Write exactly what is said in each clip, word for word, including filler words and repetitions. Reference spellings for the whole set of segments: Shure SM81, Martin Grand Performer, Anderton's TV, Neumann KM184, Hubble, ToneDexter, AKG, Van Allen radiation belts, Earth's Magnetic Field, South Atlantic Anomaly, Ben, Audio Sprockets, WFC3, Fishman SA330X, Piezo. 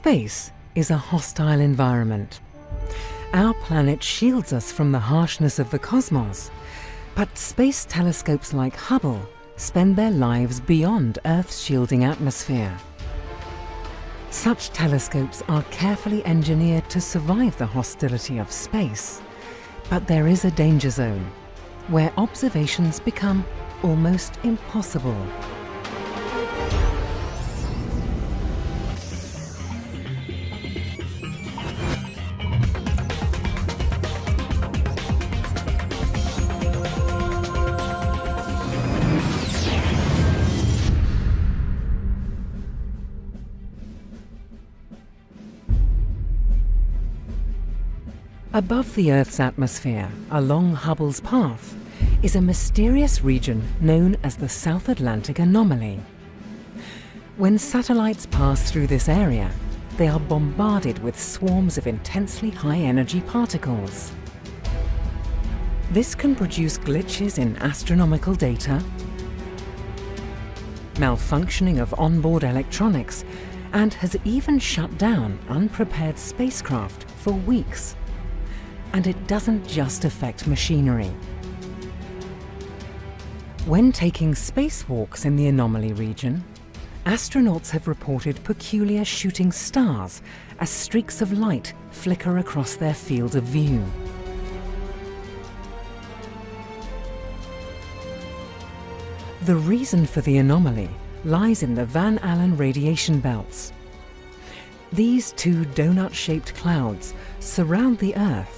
Space is a hostile environment. Our planet shields us from the harshness of the cosmos, but space telescopes like Hubble spend their lives beyond Earth's shielding atmosphere. Such telescopes are carefully engineered to survive the hostility of space, but there is a danger zone where observations become almost impossible. Above the Earth's atmosphere, along Hubble's path, is a mysterious region known as the South Atlantic Anomaly. When satellites pass through this area, they are bombarded with swarms of intensely high-energy particles. This can produce glitches in astronomical data, malfunctioning of onboard electronics, and has even shut down unprepared spacecraft for weeks. And it doesn't just affect machinery. When taking spacewalks in the anomaly region, astronauts have reported peculiar shooting stars as streaks of light flicker across their field of view. The reason for the anomaly lies in the Van Allen radiation belts. These two donut-shaped clouds surround the Earth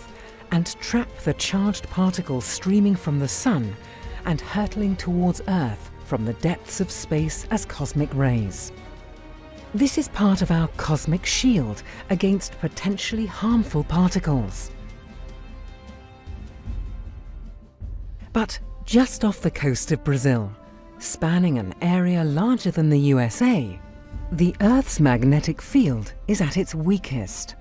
and trap the charged particles streaming from the Sun and hurtling towards Earth from the depths of space as cosmic rays. This is part of our cosmic shield against potentially harmful particles. But just off the coast of Brazil, spanning an area larger than the U S A, the Earth's magnetic field is at its weakest.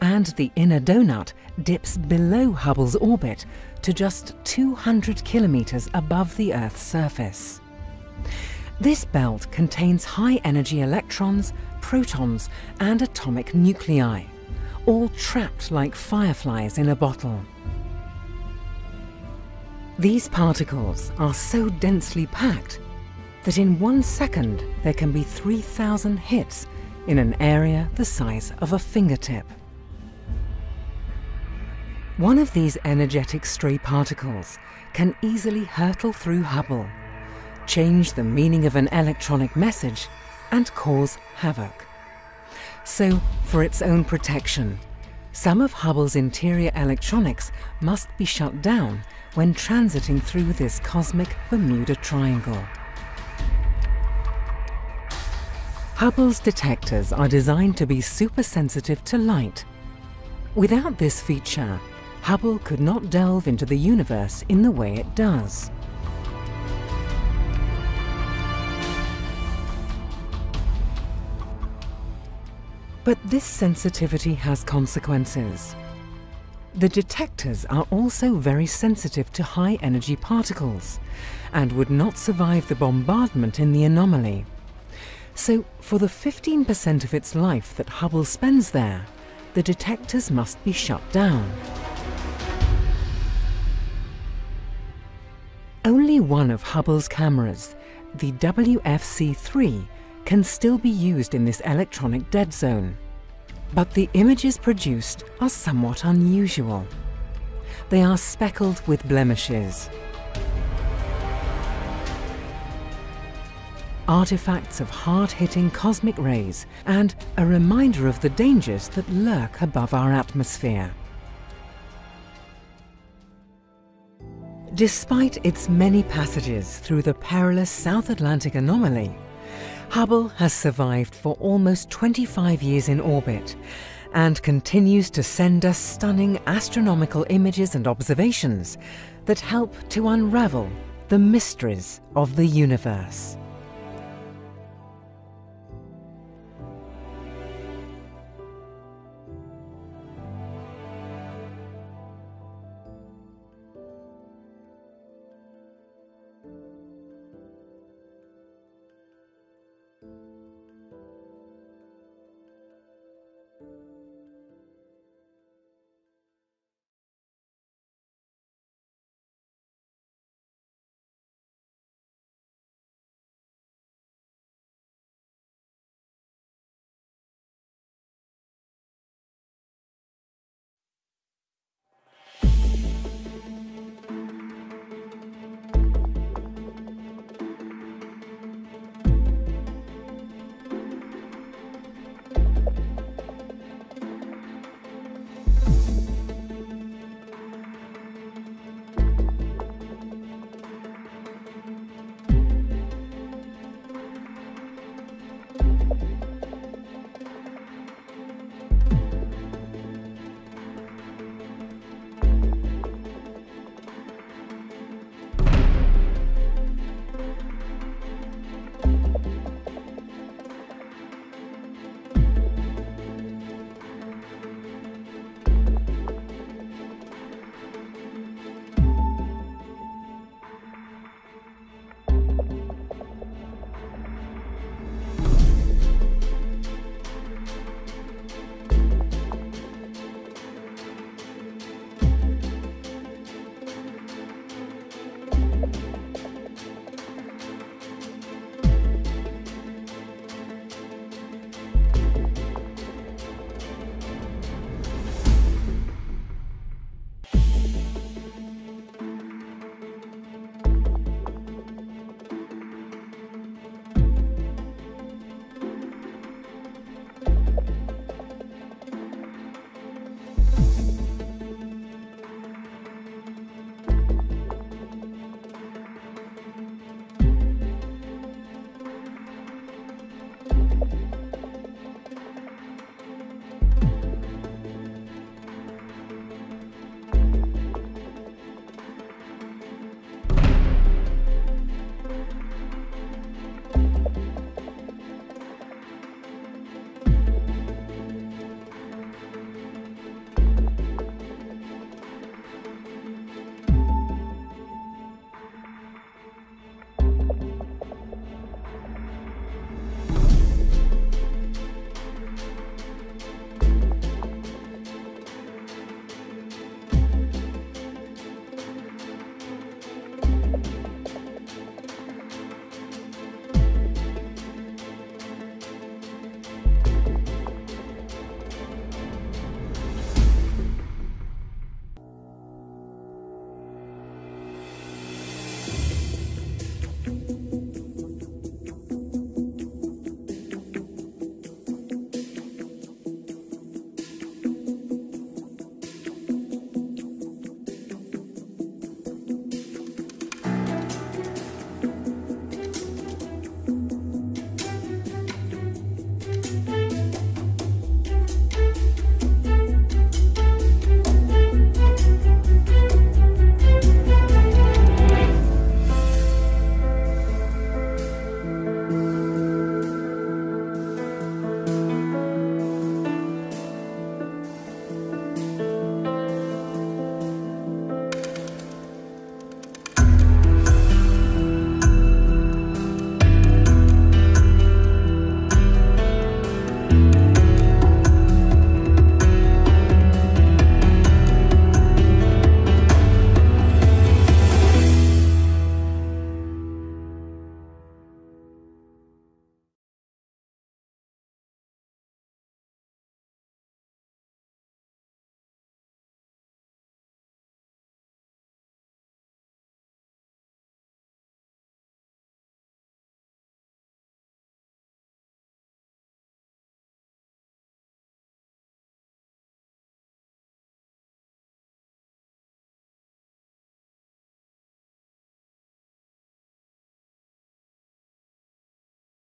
And the inner donut dips below Hubble's orbit to just two hundred kilometers above the Earth's surface. This belt contains high-energy electrons, protons, and atomic nuclei, all trapped like fireflies in a bottle. These particles are so densely packed that in one second there can be three thousand hits in an area the size of a fingertip. One of these energetic stray particles can easily hurtle through Hubble, change the meaning of an electronic message, and cause havoc. So, for its own protection, some of Hubble's interior electronics must be shut down when transiting through this cosmic Bermuda Triangle. Hubble's detectors are designed to be super sensitive to light. Without this feature, Hubble could not delve into the universe in the way it does. But this sensitivity has consequences. The detectors are also very sensitive to high-energy particles and would not survive the bombardment in the anomaly. So, for the fifteen percent of its life that Hubble spends there, the detectors must be shut down. Only one of Hubble's cameras, the W F C three, can still be used in this electronic dead zone. But the images produced are somewhat unusual. They are speckled with blemishes. Artifacts of hard-hitting cosmic rays and a reminder of the dangers that lurk above our atmosphere. Despite its many passages through the perilous South Atlantic Anomaly, Hubble has survived for almost twenty-five years in orbit and continues to send us stunning astronomical images and observations that help to unravel the mysteries of the universe.